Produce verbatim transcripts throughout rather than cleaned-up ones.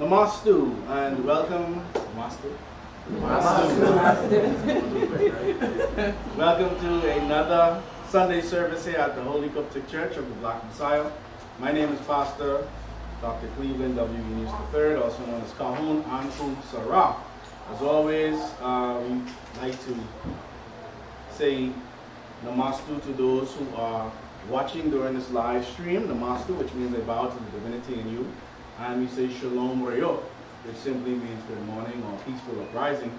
Namastu and welcome. Namastu. Namastu. Welcome to another Sunday service here at the Holy Qubtic Church of the Black Messiah. My name is Pastor Doctor Cleveland W. Eneas the third, also known as Ka-Hun: Anku Sa Ra. As always, uh, we like to say Namastu to those who are watching during this live stream, Namastu, which means they bow to the divinity in you, and we say Shalom Rayot, which simply means good morning or peaceful uprising.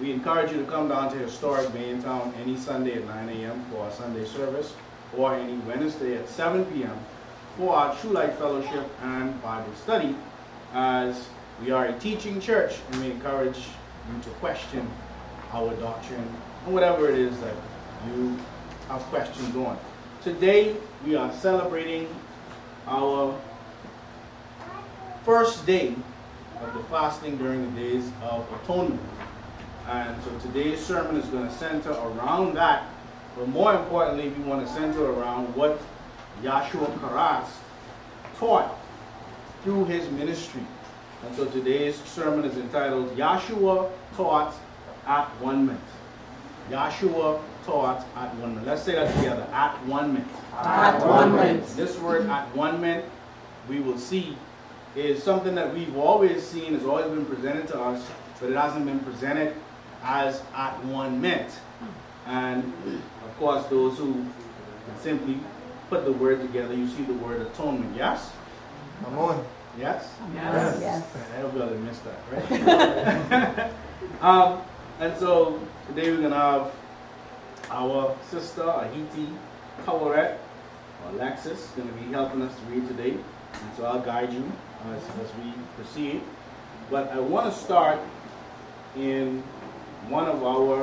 We encourage you to come down to Historic Bay in Town any Sunday at nine A M for our Sunday service, or any Wednesday at seven P M for our True Light Fellowship and Bible study, as we are a teaching church and we encourage you to question our doctrine and whatever it is that you have questions on. Today we are celebrating our first day of the fasting during the days of atonement. And so today's sermon is going to center around that, but more importantly, we want to center around what Yahshua Karast taught through his ministry. And so today's sermon is entitled, Yahshua Taught at One Minute. Yahshua taught at one minute. Let's say that together, at one minute. At, at one minute. minute. This word, at one minute, we will see is something that we've always seen, has always been presented to us, but it hasn't been presented as at one minute. And of course, those who simply put the word together, you see the word atonement. Yes? Come on. Yes? Yes. Yes. I hope y'all didn't miss that, right? um, and so today we're going to have our sister, Ahiti Kawaret, or Alexis, is going to be helping us to read today. And so I'll guide you as, as we proceed. But I want to start in one of our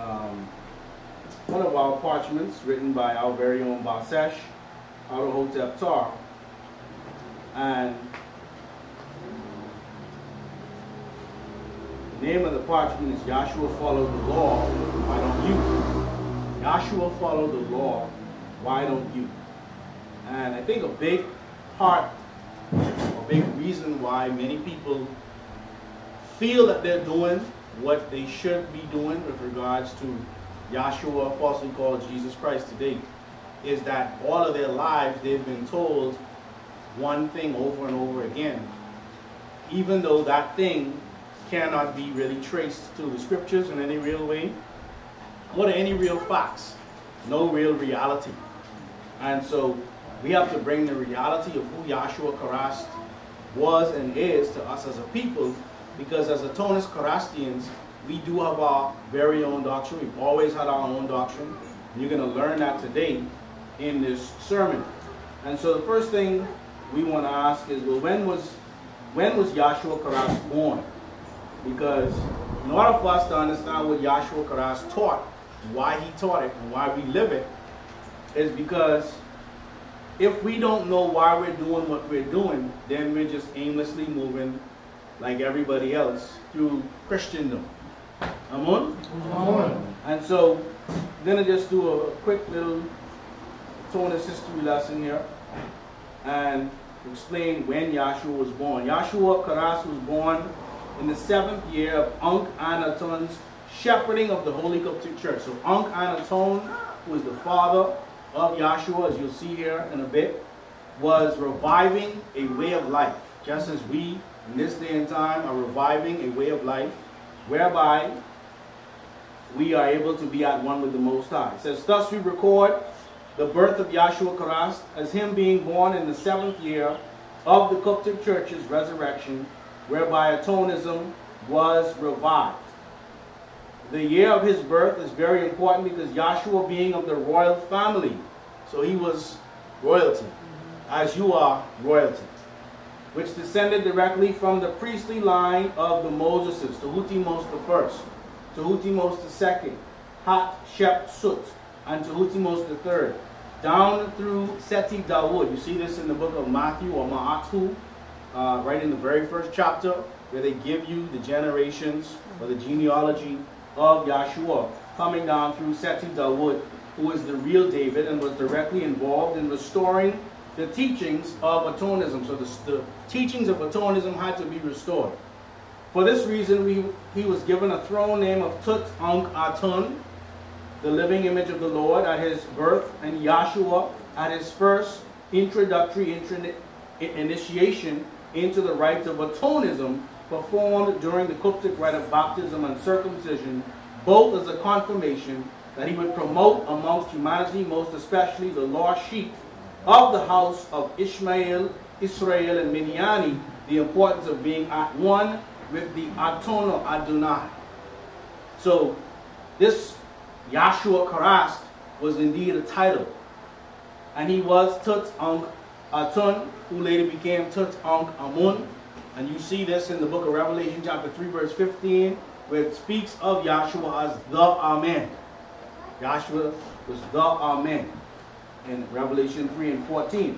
um, one of our parchments written by our very own Basesh, out of Hotep Tar. And the name of the parchment is Yahshua Followed the Law, Why Don't You? Yahshua Followed the Law, Why Don't You? And I think a big part, a big reason why many people feel that they're doing what they should be doing with regards to Yahshua, falsely called Jesus Christ today, is that all of their lives they've been told one thing over and over again, even though that thing cannot be really traced to the scriptures in any real way, or to any real facts, no real reality. And so we have to bring the reality of who Yahshua Karast was and is to us as a people, because as Atonis Karastians, we do have our very own doctrine. We've always had our own doctrine. And you're going to learn that today in this sermon. And so the first thing we want to ask is, well, when was, when was Yahshua Karast born? Because in order for us to understand what Yahshua Karast taught, why he taught it, and why we live it, is because if we don't know why we're doing what we're doing, then we're just aimlessly moving like everybody else through Christendom. Amen? Amen. And so, then I just do a quick little Tonist history lesson here and explain when Yahshua was born. Yahshua Karast was born in the seventh year of Akhenaten's shepherding of the Holy Qubtic Church. So Akhenaten, who was the father of Yahshua, as you'll see here in a bit, was reviving a way of life, just as we in this day and time are reviving a way of life whereby we are able to be at one with the Most High. It says, thus we record the birth of Yahshua Karast as him being born in the seventh year of the Qubtic Church's resurrection, whereby Atonism was revived. The year of his birth is very important because Yahshua being of the royal family, so he was royalty, as you are royalty, which descended directly from the priestly line of the Moseses, Tuthmosis the first, Tuthmosis the second, Hatshepsut, and Tuthmosis the third, down through Seti Dawood. You see this in the book of Matthew or Ma'at, uh, right in the very first chapter, where they give you the generations or the genealogy of Yahshua, coming down through Seti Dawood, who is the real David and was directly involved in restoring the teachings of Atonism. So the, the teachings of Atonism had to be restored. For this reason, we, he was given a throne name of Tutankhaten, the living image of the Lord at his birth, and Yahshua at his first introductory initiation into the rites of Atonism performed during the Qubtic rite of baptism and circumcision, both as a confirmation that he would promote amongst humanity, most especially the lost sheep of the house of Ishmael, Israel, and Minyani, the importance of being at one with the Aton or Adonai. So this Yahshua Karast was indeed a title, and he was Tutankhaten, who later became Tutankhamun. And you see this in the book of Revelation chapter three verse fifteen, where it speaks of Yahshua as the Amen. Yahshua was the Amen in Revelation three and fourteen.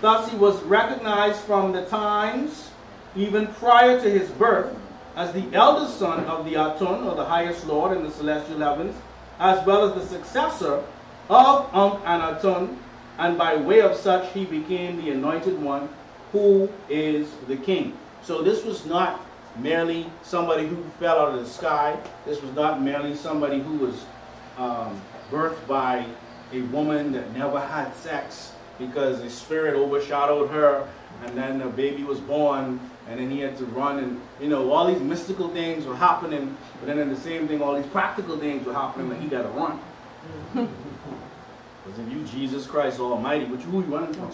Thus he was recognized from the times even prior to his birth as the eldest son of the Aton, or the highest Lord in the celestial heavens, as well as the successor of Ankh and Aton, and by way of such he became the anointed one who is the king. So this was not merely somebody who fell out of the sky. This was not merely somebody who was um, birthed by a woman that never had sex because the spirit overshadowed her, and then the baby was born, and then he had to run, and you know, all these mystical things were happening, but then in the same thing, all these practical things were happening, and he got to run. Because if you Jesus Christ Almighty, which who you running from?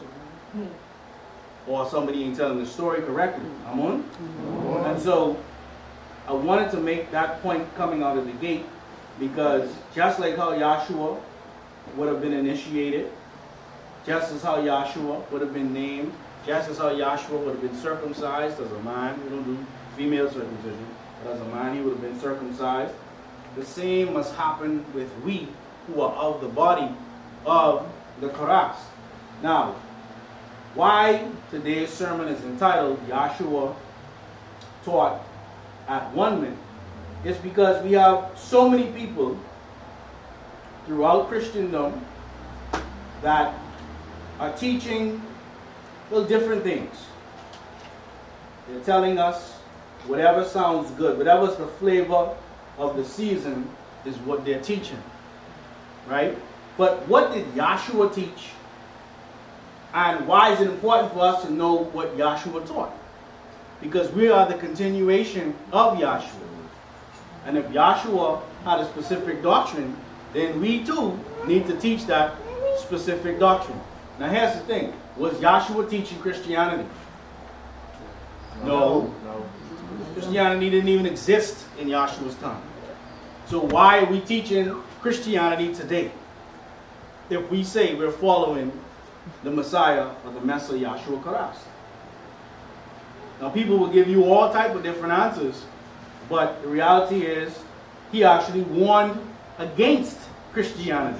Or somebody ain't telling the story correctly. I'm on? Mm-hmm. And so I wanted to make that point coming out of the gate, because just like how Yahshua would have been initiated, just as how Yahshua would have been named, just as how Yahshua would have been circumcised as a man — we don't do female circumcision, but as a man he would have been circumcised — the same must happen with we who are of the body of the Karast. Now, why today's sermon is entitled Yahshua Taught at One Minute is because we have so many people throughout Christendom that are teaching, well, different things. They're telling us whatever sounds good, whatever's the flavor of the season is what they're teaching, right? But what did Yahshua teach? And why is it important for us to know what Yahshua taught? Because we are the continuation of Yahshua. And if Yahshua had a specific doctrine, then we too need to teach that specific doctrine. Now here's the thing. Was Yahshua teaching Christianity? No. No. Christianity didn't even exist in Yahshua's time. So why are we teaching Christianity today if we say we're following the Messiah or the Messiah Yahshua Karast? Now people will give you all type of different answers, but the reality is he actually warned against Christianity.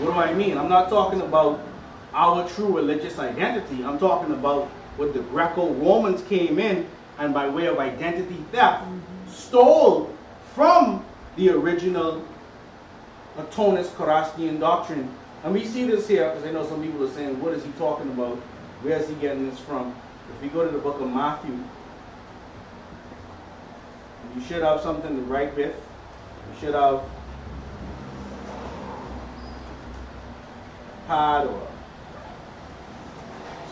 What do I mean? I'm not talking about our true religious identity. I'm talking about what the Greco-Romans came in and by way of identity theft stole from the original Atonist Karastian doctrine. And we see this here, because I know some people are saying, what is he talking about? Where is he getting this from? If we go to the book of Matthew, you should have something to write with. You should have a pad or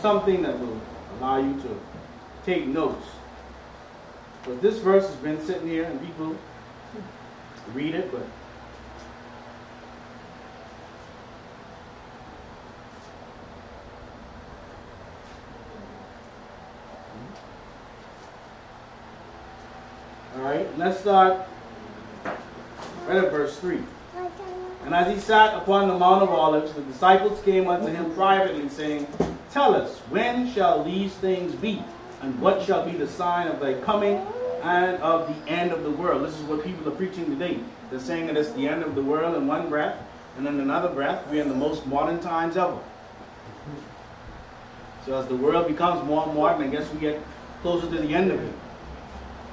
something that will allow you to take notes. But this verse has been sitting here and people read it, but alright, let's start right at verse three. And as he sat upon the Mount of Olives, the disciples came unto him privately, saying, Tell us, when shall these things be? And what shall be the sign of thy coming and of the end of the world? This is what people are preaching today. They're saying that it's the end of the world in one breath, and in another breath, we're in the most modern times ever. So as the world becomes more modern, I guess we get closer to the end of it.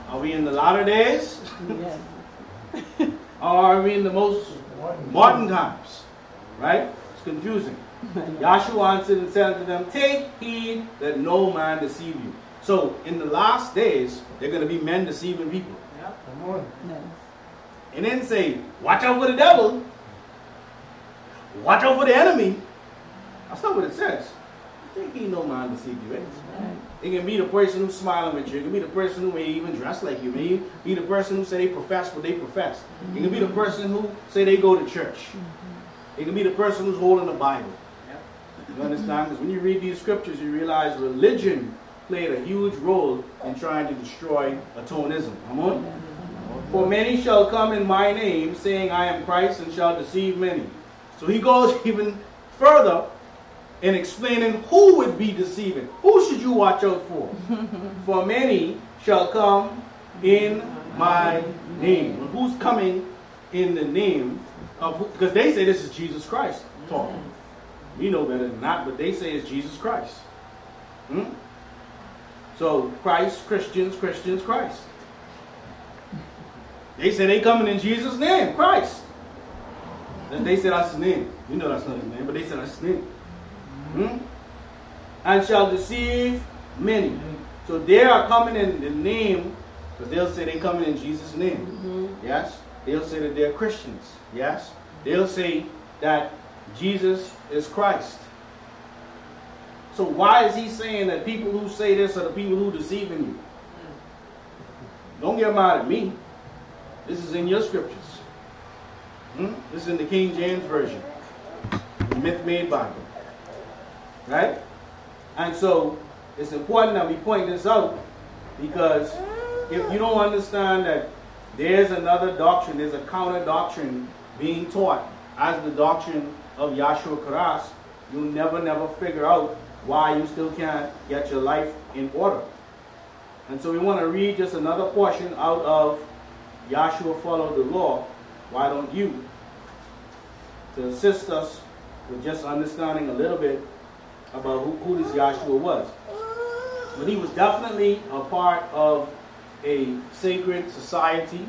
Are we in the latter days? Yes. Or are we in the most modern times? Right? confusing. Yahshua answered and said to them, take heed that no man deceive you. So in the last days, there are going to be men deceiving people. Yeah, come on. Nice. And then say, watch out for the devil. Watch out for the enemy. That's not what it says. Take heed no man deceive you. Eh? Right. It can be the person who's smiling at you. It can be the person who may even dress like you. It may be the person who say they profess what they profess. Mm-hmm. It can be the person who say they go to church. Mm-hmm. It can be the person who's holding the Bible. Yep. You understand? Because when you read these scriptures, you realize religion played a huge role in trying to destroy Atonism. Come on? Mm-hmm. For many shall come in my name, saying I am Christ, and shall deceive many. So he goes even further in explaining who would be deceiving. Who should you watch out for? For many shall come in my name. Well, who's coming in the name of who? Because they say this is Jesus Christ talking. We know better than that, but they say it's Jesus Christ. Hmm? So Christ, Christians, Christians, Christ. They say they coming in Jesus' name, Christ. And they say that's his name. You know that's not his name, but they say that's his name. Hmm? And shall deceive many. Mm-hmm. So they are coming in the name, because they'll say they're coming in Jesus' name. Mm-hmm. Yes? They'll say that they're Christians. Yes? They'll say that Jesus is Christ. So why is he saying that people who say this are the people who are deceiving you? Don't get mad at me. This is in your scriptures. Hmm? This is in the King James Version. The Myth Made Bible. Right? And so it's important that we point this out, because if you don't understand that there's another doctrine, there's a counter doctrine being taught as the doctrine of Yahshua Karast, you'll never, never figure out why you still can't get your life in order. And so we want to read just another portion out of Yahshua Follow the Law, Why Don't You? To assist us with just understanding a little bit about who, who this Yahshua was. But he was definitely a part of a sacred society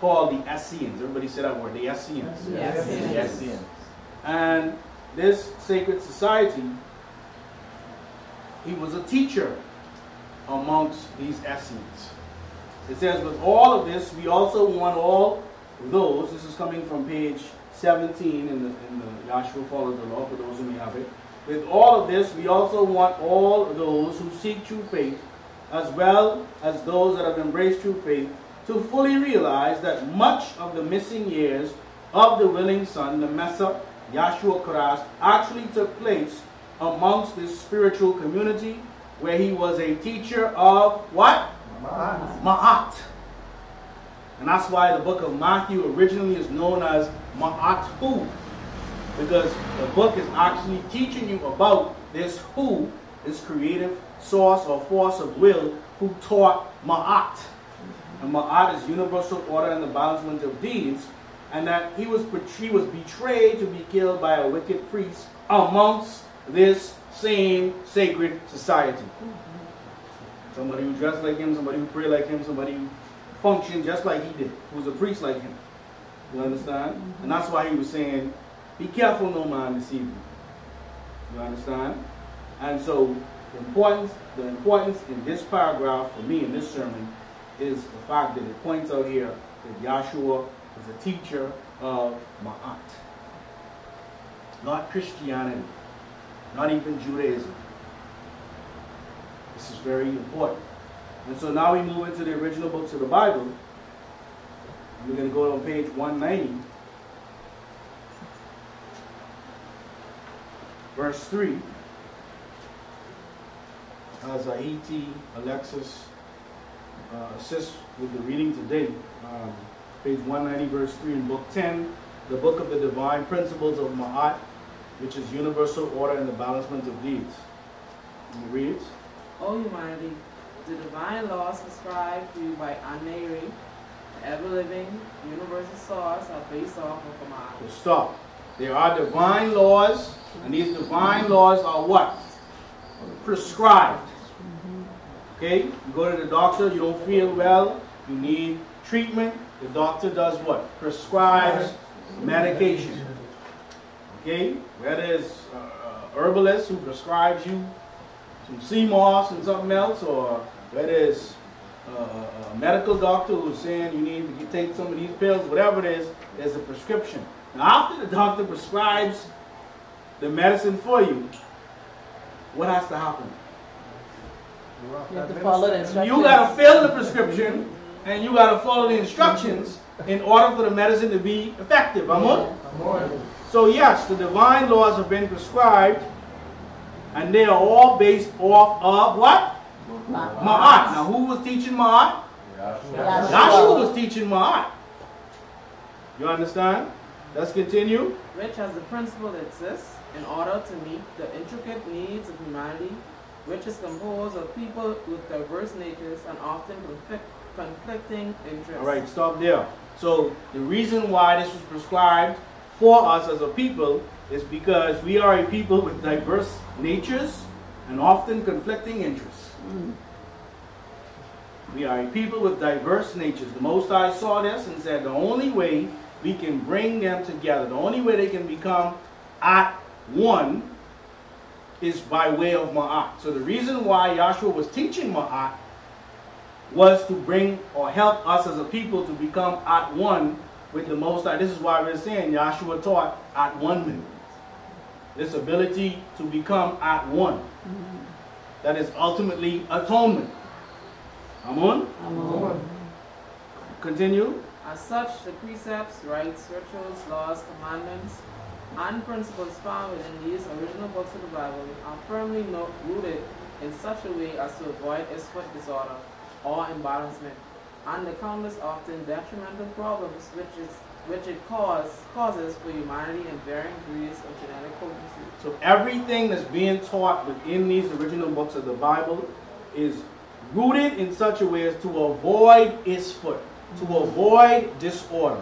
called the Essenes. Everybody say that word, the Essenes. Yes. Yes. The Essenes. And this sacred society, he was a teacher amongst these Essenes. It says, with all of this, we also want all those, this is coming from page seventeen in the, in the Yahshua Follow the Law, for those who may have it. With all of this, we also want all those who seek true faith, as well as those that have embraced true faith, to fully realize that much of the missing years of the willing son, the Messiah, Yahshua Karast, actually took place amongst this spiritual community, where he was a teacher of what? Ma'at. Ma'at. And that's why the book of Matthew originally is known as Ma'at Hu, because the book is actually teaching you about this who, this creative source or force of will, who taught Ma'at. And Ma'at is universal order and the balancement of deeds, and that he was, he was betrayed to be killed by a wicked priest amongst this same sacred society. Somebody who dressed like him, somebody who prayed like him, somebody who functioned just like he did, who was a priest like him. You understand? And that's why he was saying, be careful no man deceive you. You understand? And so the importance, the importance in this paragraph for me in this sermon is the fact that it points out here that Yahshua is a teacher of Ma'at. Not Christianity. Not even Judaism. This is very important. And so now we move into the original books of the Bible. We're going to go on page one ninety. Verse three, as Ahiti, Alexis uh, assists with the reading today, um, page one ninety, verse three in book ten, the book of the divine principles of Ma'at, which is universal order and the balancement of deeds. And it reads, O humanity, the divine laws prescribed to you by Aneri, the ever-living universal source, are based off of Ma'at. So stop. There are divine laws, and these divine laws are what? Prescribed. Okay? You go to the doctor, you don't feel well, you need treatment, the doctor does what? Prescribes medication. okay? Whether it's a herbalist who prescribes you some sea moss and something else, or whether it's a medical doctor who's saying you need to take some of these pills, whatever it is, there's a prescription. Now, after the doctor prescribes the medicine for you, what has to happen? You have to follow the instructions. You got to fill the prescription, and you got to follow the instructions in order for the medicine to be effective. Amor? Amor. So yes, the divine laws have been prescribed, and they are all based off of what? Ma'at. Ma'at. Now, who was teaching Ma'at? Yahshua. Yahshua was teaching Ma'at. You understand? Let's continue. Which has the principle that exists in order to meet the intricate needs of humanity, which is composed of people with diverse natures and often conflict, conflicting interests. All right, stop there. So the reason why this was prescribed for us as a people is because we are a people with diverse natures and often conflicting interests. Mm. We are a people with diverse natures. The Most High saw this and said the only way we can bring them together, the only way they can become at one, is by way of Ma'at. So the reason why Yahshua was teaching Ma'at was to bring or help us as a people to become at one with the Most High. This is why we're saying Yahshua taught at one minute. This ability to become at one. Mm-hmm. That is ultimately atonement. Amun? Amun. Continue. As such, the precepts, rites, rituals, laws, commandments, and principles found within these original books of the Bible are firmly not rooted in such a way as to avoid expert disorder or embarrassment, and the countless often detrimental problems which, is, which it cause, causes for humanity in varying degrees of genetic potency. So everything that's being taught within these original books of the Bible is rooted in such a way as to avoid expert, to avoid disorder.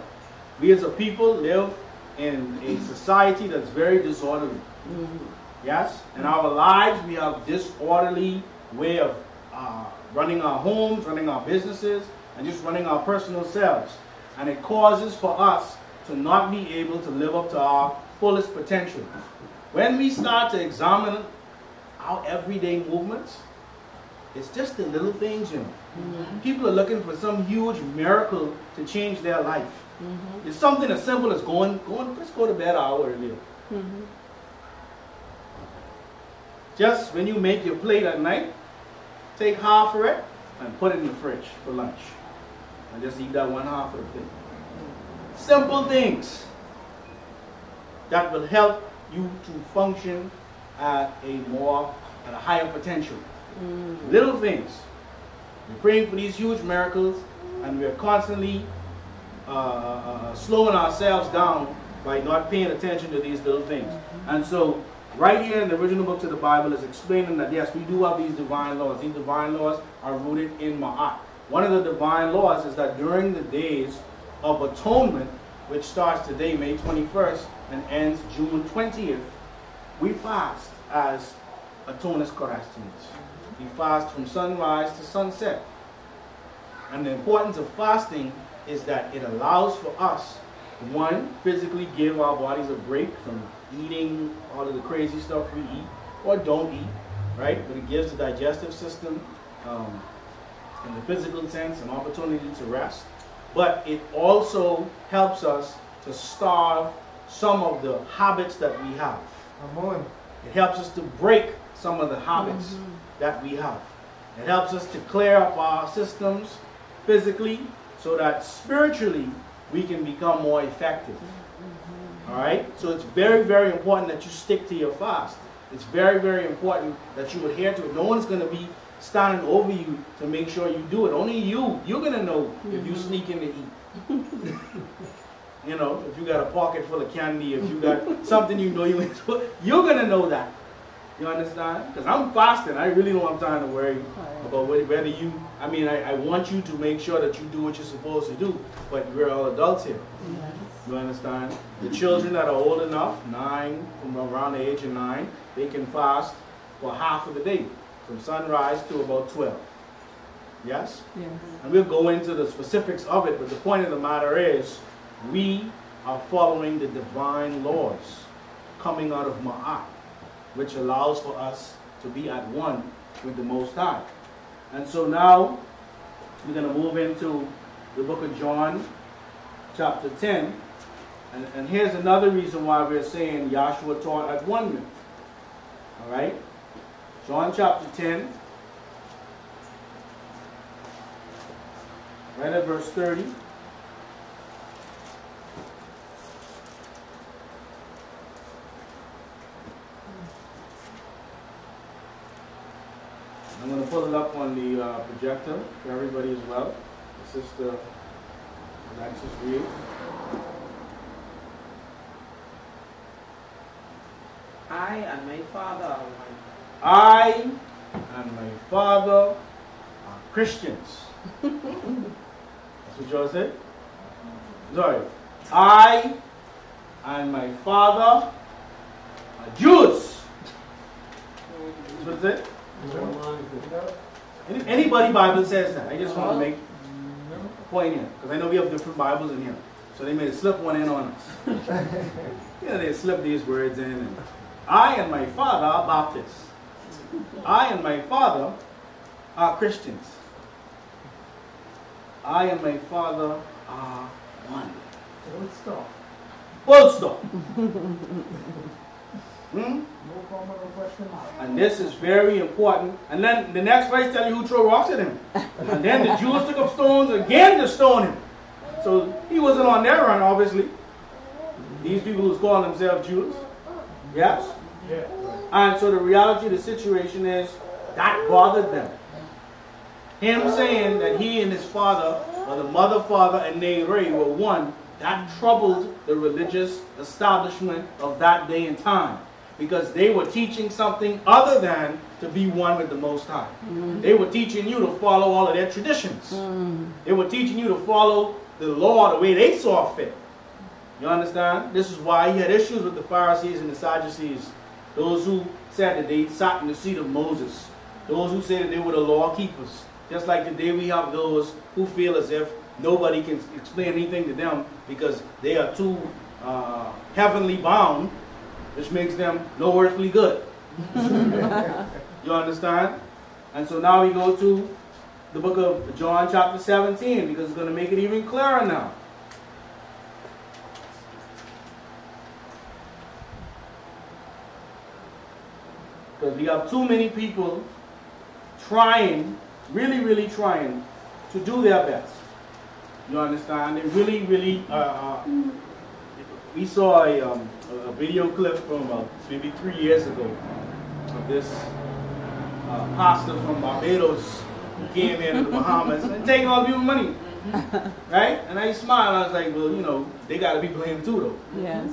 We as a people live in a society that's very disorderly. Mm-hmm. Yes? In our lives, we have disorderly way of uh, running our homes, running our businesses, and just running our personal selves. And it causes for us to not be able to live up to our fullest potential. When we start to examine our everyday movements, it's just the little things, you know. Mm-hmm. People are looking for some huge miracle to change their life. Mm-hmm. It's something as simple as going, going, let's go to bed an hour earlier. Mm-hmm. Just when you make your plate at night, take half of it and put it in the fridge for lunch. And just eat that one half of the plate. Simple things that will help you to function at a more, at a higher potential. Mm-hmm. Little things. We're praying for these huge miracles, and we're constantly Uh, uh, slowing ourselves down by not paying attention to these little things. Mm-hmm. And so right here in the original book to the Bible is explaining that yes, we do have these divine laws. These divine laws are rooted in Ma'at. One of the divine laws is that during the days of atonement, which starts today, May twenty-first, and ends June twentieth, we fast as Atonis Karastians. We fast from sunrise to sunset. And the importance of fasting is that it allows for us, one, physically give our bodies a break from eating all of the crazy stuff we eat or don't eat, right? But it gives the digestive system, um, in the physical sense, an opportunity to rest. But it also helps us to starve some of the habits that we have. It helps us to break some of the habits mm-hmm. that we have. It helps us to clear up our systems physically, so that spiritually we can become more effective. All right? So it's very, very important that you stick to your fast. It's very, very important that you adhere to it. No one's going to be standing over you to make sure you do it. Only you. You're going to know mm-hmm. if you sneak in to eat. You know, if you got a pocket full of candy, if you got something you know you ain't supposed to, you're going to know that. You understand? Because I'm fasting. I really don't have time to worry about whether you, I mean, I, I want you to make sure that you do what you're supposed to do, but we're all adults here. Yes. You understand? The children that are old enough, nine, from around the age of nine, they can fast for half of the day, from sunrise to about twelve. Yes? Yes. And we'll go into the specifics of it, but the point of the matter is, we are following the divine laws. coming out of Ma'at, which allows for us to be at one with the Most High. And so now we're going to move into the book of John, chapter ten. And, and here's another reason why we're saying Yahshua taught at one minute. All right? John chapter ten, right at verse thirty. I'm going to pull it up on the uh, projector for everybody as well. This is the Alexis Reed. I and my Father are one. I and my Father are Christians. That's what Joe said? Sorry. I and my Father are Jews. That's what it said? Any, anybody Bible says that. I just want to make a point here. Because I know we have different Bibles in here. So they may slip one in on us. You know, they slip these words in. And I and my Father are Baptists. I and my Father are Christians. I and my Father are one. Full stop. Full stop. Hmm? No comment or question. And this is very important. And then the next verse tells you who threw rocks at him. And then the Jews took up stones again to stone him. So he wasn't on their run, obviously. These people who's calling themselves Jews. Yes? Yeah. And so the reality of the situation is that bothered them. Him saying that he and his father, or the mother, father, and Nehri were one, that troubled the religious establishment of that day and time. Because they were teaching something other than to be one with the Most High. Mm-hmm. They were teaching you to follow all of their traditions. Mm-hmm. They were teaching you to follow the law the way they saw fit. You understand? This is why he had issues with the Pharisees and the Sadducees. Those who said that they sat in the seat of Moses. Those who said that they were the law keepers. Just like today we have those who feel as if nobody can explain anything to them because they are too uh, heavenly bound, which makes them no earthly good. You understand? And so now we go to the book of John chapter seventeen, because it's going to make it even clearer now. Because we have too many people trying, really, really trying to do their best. You understand? They really, really... Uh, uh, we saw a... Um, a video clip from uh, maybe three years ago of this uh, pastor from Barbados who came in to the Bahamas and taking all people's money, right? And I smiled. I was like, well, you know, they got to be blamed too, though. Yes.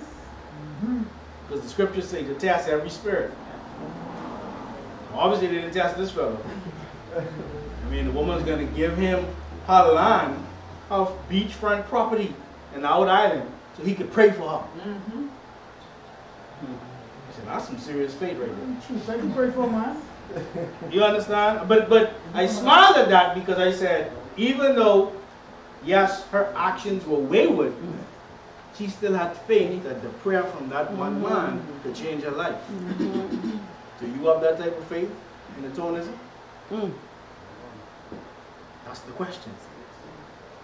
Because the scriptures say to test every spirit. Obviously, they didn't test this fellow. I mean, the woman's going to give him her line of beachfront property in the outer island so he could pray for her. Mm-hmm. I said, that's some serious faith right there. I can pray for mine. You understand? But but I smiled at that because I said, even though, yes, her actions were wayward, she still had faith that the prayer from that one man could change her life. Do you have that type of faith in Atonism? Mm. That's the question.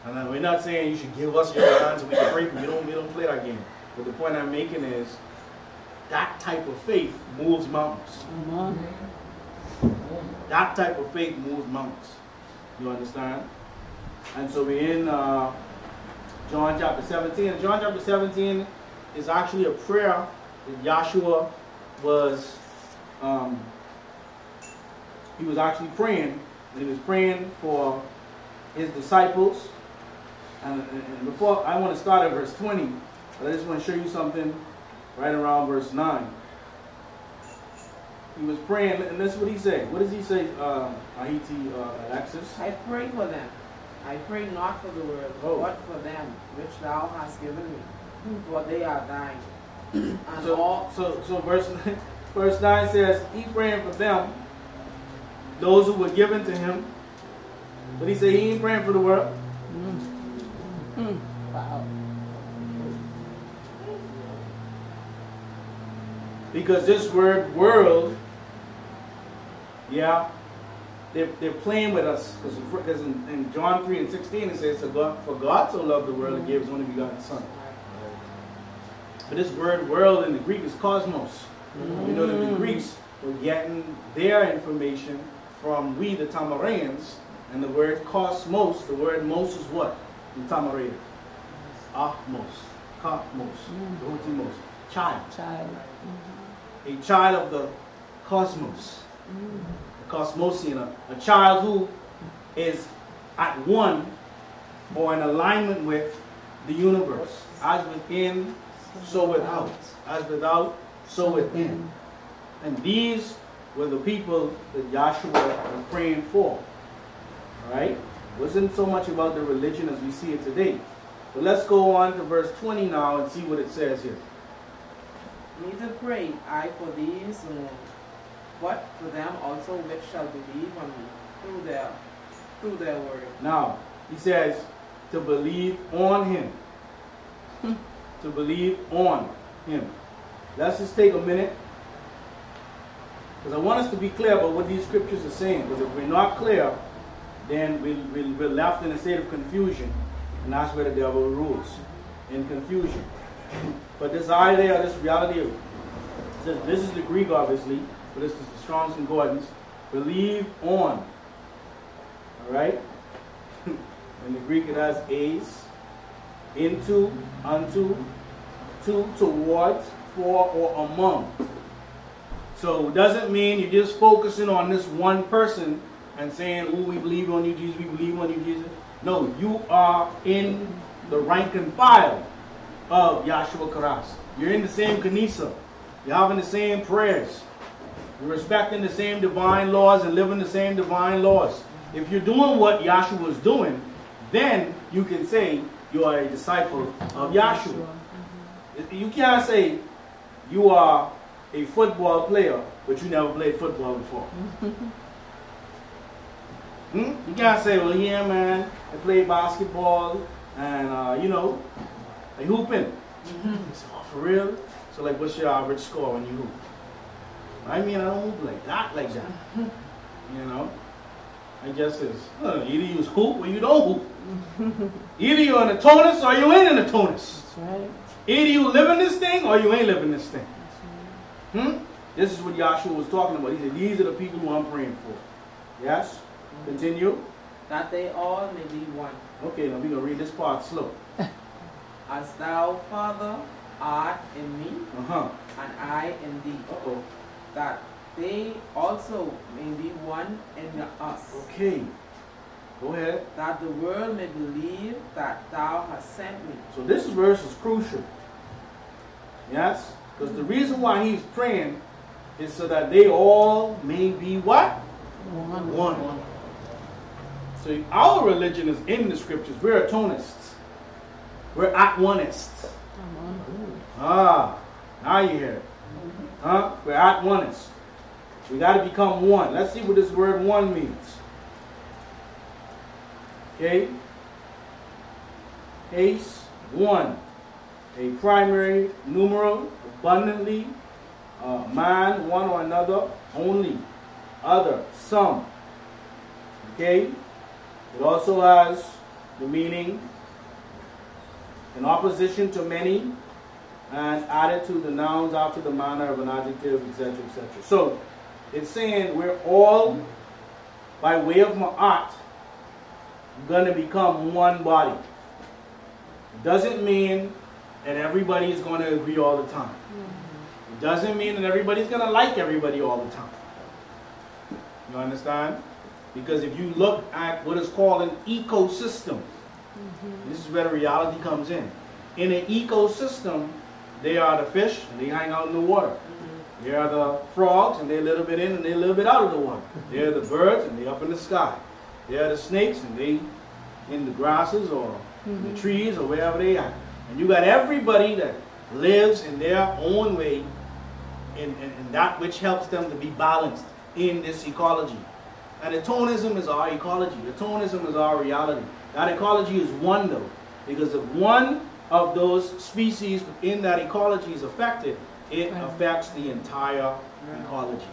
And we're not saying you should give us your hands so we can pray for you. We don't, we don't play that game. But the point I'm making is, that type of faith moves mountains. Mm-hmm. That type of faith moves mountains. You understand? And so we're in uh, John chapter seventeen. John chapter seventeen is actually a prayer that Yahshua was, um, he was actually praying. And he was praying for his disciples. And, and before, I want to start at verse twenty, but I just want to show you something. Right around verse nine. He was praying, and that's what he said. What does he say, uh, Ahiti uh, Alexis? I pray for them. I pray not for the world, oh. but for them, which thou hast given me, for they are thine. And so, all so, so verse, verse nine says, he praying for them, those who were given to him. But he said he ain't praying for the world. Mm. Wow. Because this word world, yeah, they're, they're playing with us. Because in, in John three and sixteen it says, for God so loved the world and gave his only begotten son. But this word world in the Greek is cosmos. Mm. You know that the Greeks were getting their information from we, the Tamareans, and the word cosmos, the word mos is what? In Tamarean. Ahmos, Kamos, Dotimos, child. Child. Mm-hmm. A child of the cosmos. Mm-hmm. A cosmosian, a, a child who is at one or in alignment with the universe. As within, so without. As without, so within. And these were the people that Yahshua was praying for. Alright? It wasn't so much about the religion as we see it today. But let's go on to verse twenty now and see what it says here. Neither pray I for these, but for them also which shall believe on me through their, through their word. Now, he says to believe on him. To believe on him. Let's just take a minute, because I want us to be clear about what these scriptures are saying. Because if we're not clear, then we, we, we're left in a state of confusion. And that's where the devil rules, in confusion. But this idea, this reality of, this is the Greek obviously, but this is the Strong's Concordance. Believe on. Alright? In the Greek it has A's. Into, unto, to, towards, for, or among. So it doesn't mean you're just focusing on this one person and saying, oh, we believe on you, Jesus, we believe on you, Jesus. No, you are in the rank and file of Yahshua Karast. You're in the same Kanisa. You're having the same prayers. You're respecting the same divine laws and living the same divine laws. If you're doing what Yahshua was doing, then you can say you are a disciple of Yahshua. You can't say you are a football player, but you never played football before. Hmm? You can't say, well, yeah, man, I played basketball and, uh, you know, I hooping. Mm-hmm. So, oh, for real? So, like, what's your average score when you hoop? I mean, I don't hoop like that, like that. You know? I guess it's, well, either you hoop or you don't hoop. Either you're an Atonist or you ain't an Atonist. That's right. Either you living this thing or you ain't living this thing. That's right. Hmm? This is what Yahshua was talking about. He said, these are the people who I'm praying for. Yes? Continue. That they all may be one. Okay, now we're going to read this part slow. As thou, Father, art in me, uh-huh. and I in thee. Uh-oh. That they also may be one in us. Okay. Go ahead. That the world may believe that thou hast sent me. So this verse is crucial. Yes? Because mm-hmm. the reason why he's praying is so that they all may be what? One. One. One. So our religion is in the scriptures. We're Atonists. We're Atonists. Ah, now you hear it. Huh? We're Atonists. We got to become one. Let's see what this word one means. Okay? Ace, one. A primary numeral, abundantly, uh, man, one or another, only, other, some. Okay? It also has the meaning in opposition to many and added to the nouns after the manner of an adjective, et cetera, et cetera. So it's saying we're all, by way of Ma'at, going to become one body. It doesn't mean that everybody is going to agree all the time. It doesn't mean that everybody's going to like everybody all the time. You understand? Because if you look at what is called an ecosystem, mm-hmm. this is where the reality comes in. In an ecosystem, they are the fish and they hang out in the water. Mm-hmm. They are the frogs and they're a little bit in and they're a little bit out of the water. They are the birds and they're up in the sky. They are the snakes and they in the grasses or mm-hmm. the trees or wherever they are. And you got everybody that lives in their own way in, in, in that which helps them to be balanced in this ecology. And Atonism is our ecology. Atonism is our reality. That ecology is one though. Because if one of those species within that ecology is affected, It affects the entire ecology.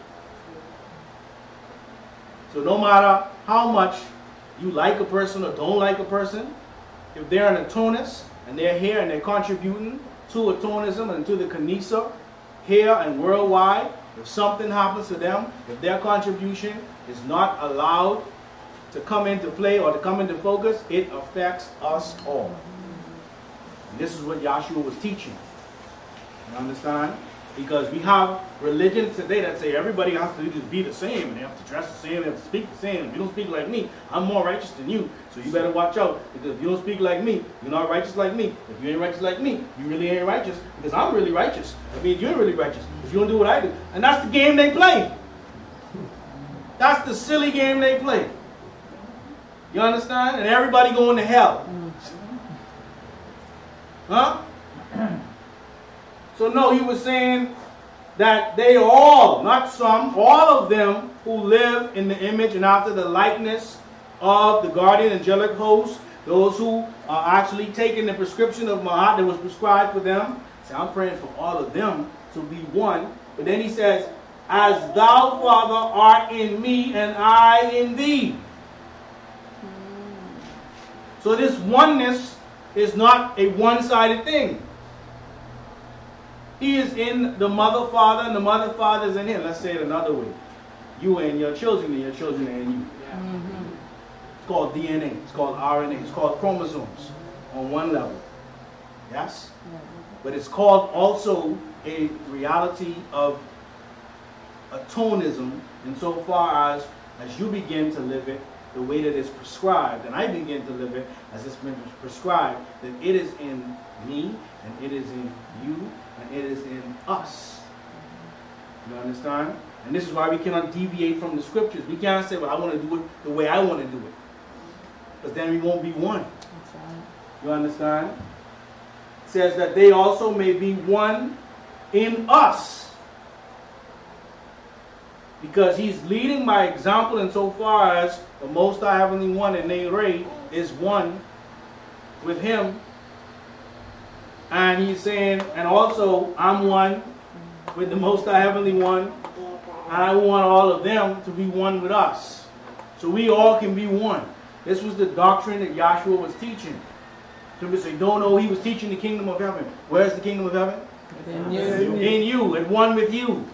So no matter how much you like a person or don't like a person, if they're an Atonist and they're here and they're contributing to Atonism and to the Knesset here and worldwide, if something happens to them, if their contribution is not allowed to come into play or to come into focus, it affects us all. And this is what Yahshua was teaching. You understand? Because we have religions today that say everybody has to just be the same, and they have to dress the same, they have to speak the same. If you don't speak like me, I'm more righteous than you. So you better watch out, because if you don't speak like me, you're not righteous like me. If you ain't righteous like me, you really ain't righteous, because I'm really righteous. I mean, you're really righteous, because you don't do what I do. And that's the game they play. That's the silly game they play. You understand? And everybody going to hell. Huh? So no, he was saying that they all, not some, all of them who live in the image and after the likeness of the guardian angelic host, those who are actually taking the prescription of Ma'at that was prescribed for them. So I'm praying for all of them to be one. But then he says, as thou, Father, art in me and I in thee. So this oneness is not a one-sided thing. He is in the mother, father, and the mother, father is in him. Let's say it another way. You and your children, and your children and you. Yeah. Mm-hmm. It's called D N A. It's called R N A. It's called chromosomes on one level. Yes? Yeah. But it's called also a reality of Atonism insofar as, as you begin to live it the way that it's prescribed, and I begin to live it as it's been prescribed, that it is in me, and it is in you, and it is in us. You understand? And this is why we cannot deviate from the scriptures. We can't say, well, I want to do it the way I want to do it. Because then we won't be one. That's right. You understand? It says that they also may be one in us. Because he's leading by example insofar as the Most High Heavenly One in Nehre is one with him. And he's saying, and also I'm one with the Most High Heavenly One. And I want all of them to be one with us. So we all can be one. This was the doctrine that Yahshua was teaching. People say, don't know, he was teaching the kingdom of heaven. Where's the kingdom of heaven? In you. In you, and one with you.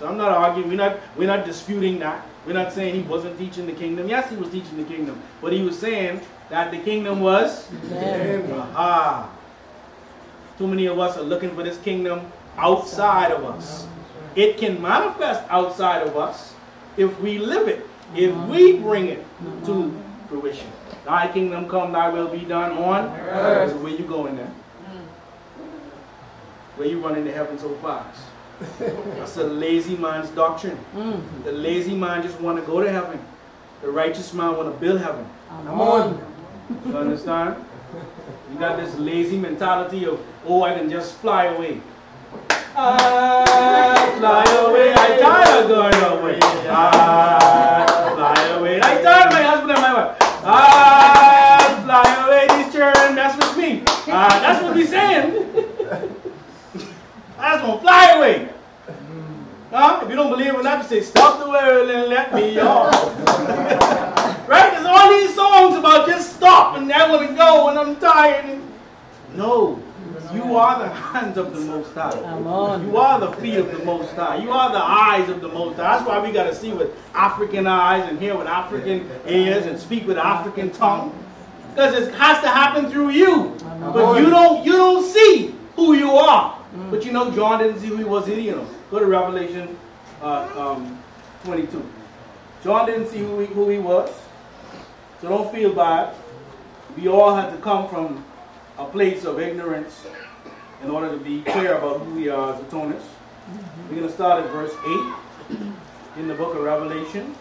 So I'm not arguing, we're not, we're not disputing that. We're not saying he wasn't teaching the kingdom. Yes, he was teaching the kingdom. But he was saying that the kingdom was dead. Aha. Too many of us are looking for this kingdom outside of us. It can manifest outside of us if we live it, if we bring it to fruition. Thy kingdom come, thy will be done on earth. So where you going there? Where you running to heaven so fast? That's a lazy man's doctrine. Mm. The lazy man just want to go to heaven. The righteous man want to build heaven. Come on. You understand? You got this lazy mentality of, oh, I can just fly away. I fly away. I die of going away. I fly away. I die of my husband and my wife. I fly away. These children mess with me. Uh, that's what he's saying. I just want to fly away. Huh? If you don't believe in that, you say, stop the world and let me off. Right? There's all these songs about just stop and I want to go and I'm tired. And... No. You are the hands of the Most High. You are the feet of the Most High. You are the eyes of the Most High. That's why we got to see with African eyes and hear with African ears and speak with African tongue. Because it has to happen through you. But you don't, you don't see who you are. Mm. But you know, John didn't see who he was, he didn't know. Go to Revelation uh, um, twenty-two. John didn't see who he, who he was. So don't feel bad. We all had to come from a place of ignorance in order to be clear about who we are as Atonists. Mm-hmm. We're going to start at verse eight in the book of Revelation.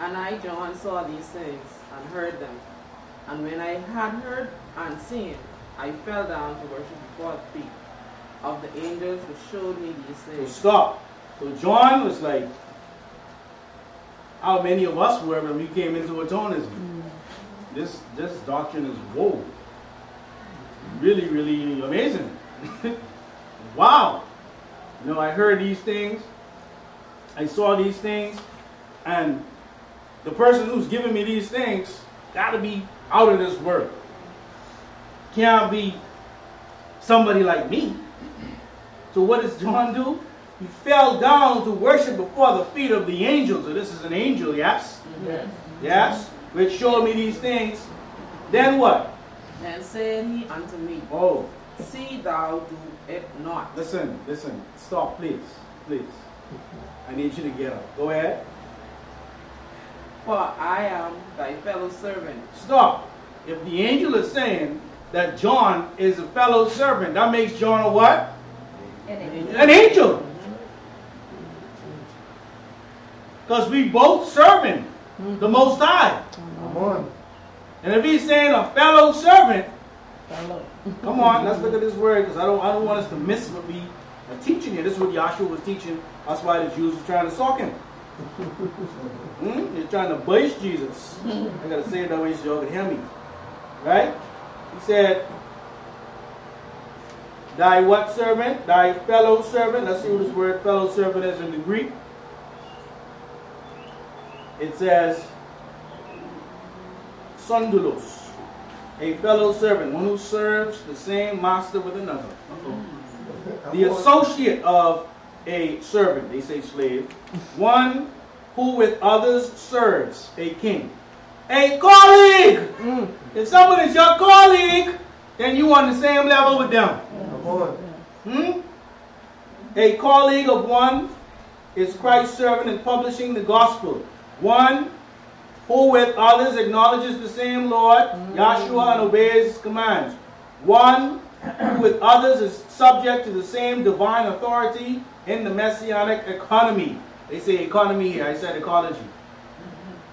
And I, John, saw these things and heard them. And when I had heard and seen, I fell down to worship before the feet of the angels who showed me these things. So stop. So John was like, how many of us were when we came into Atonism? Mm. This this doctrine is whoa, really really amazing. Wow, You know, I heard these things, I saw these things, and the person who's giving me these things gotta be out of this world. Can't be somebody like me. So what does John do? He fell down to worship before the feet of the angels. So this is an angel, yes? Yes. Yes? Which showed me these things. Then what? And said he unto me, oh, see thou do it not. Listen, listen. Stop, please. Please. I need you to get up. Go ahead. For I am thy fellow servant. Stop. If the angel is saying that John is a fellow servant, that makes John a what? An angel. An angel. Because we both serving the Most High. Come on. And if he's saying a fellow servant, fellow. Come on, let's look at this word, because I don't, I don't want us to miss what we are teaching here. This is what Yahshua was teaching. That's why the Jews were trying to sock him. Mm? They're trying to base Jesus. I gotta say it that way so y'all can hear me, right? He said, "Thy what servant? Thy fellow servant." Let's see what this word "fellow servant" is in the Greek. It says "sundulos," a fellow servant, one who serves the same master with another. Uh-oh. The associate of a servant, they say slave, one who with others serves, a king. A colleague! Mm. If someone is your colleague, then you on the same level with them. Yeah. Hmm? A colleague of one is Christ's servant in publishing the gospel. One who with others acknowledges the same Lord, mm. Yahshua, and obeys his commands. One who with others is subject to the same divine authority in the messianic economy. They say economy here, I said ecology.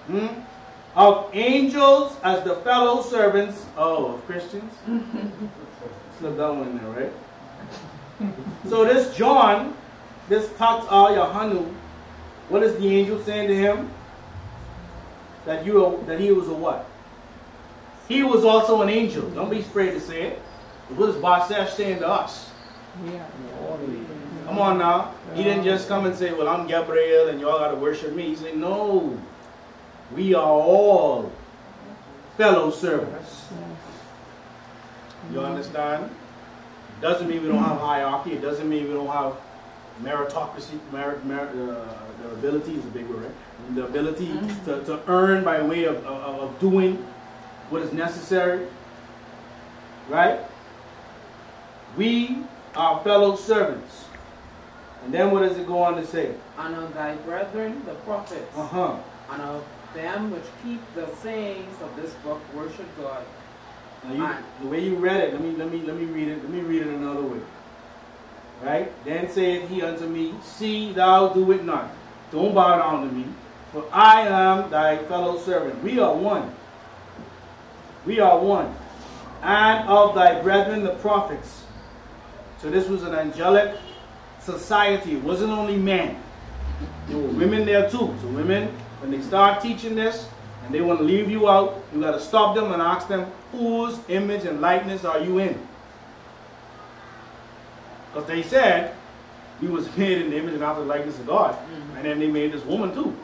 Mm-hmm. Hmm? Of angels as the fellow servants, oh, of Christians. Slip that one in there, right? So this John, this Tat al-Yahanu, what is the angel saying to him? That you are, that he was a what? He was also an angel. Don't be afraid to say it. What is Basesh saying to us? Yeah. Come on now. He didn't just come and say, well, I'm Gabriel and y'all got to worship me. He said, no. We are all fellow servants. You understand? It doesn't mean we don't have hierarchy. It doesn't mean we don't have meritocracy. Merit, merit, uh, the ability is a big word, right? The ability to, to earn by way of, of, of doing what is necessary. Right? We are fellow servants. And then what does it go on to say? And of thy brethren, the prophets, uh-huh. and of them which keep the sayings of this book, worship God. Now you, and the way you read it, let me let me let me read it. Let me read it another way. Right? Then saith he unto me, see thou do it not. Don't bow down to me, for I am thy fellow servant. We are one. We are one. And of thy brethren, the prophets. So this was an angelic society. It wasn't only men. There were women there too. So women, when they start teaching this and they want to leave you out, you got to stop them and ask them, whose image and likeness are you in? Because they said, we was made in the image and after the likeness of God. Mm-hmm. And then they made this woman too.